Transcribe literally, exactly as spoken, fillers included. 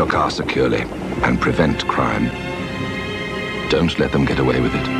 your car securely and prevent crime. Don't let them get away with it.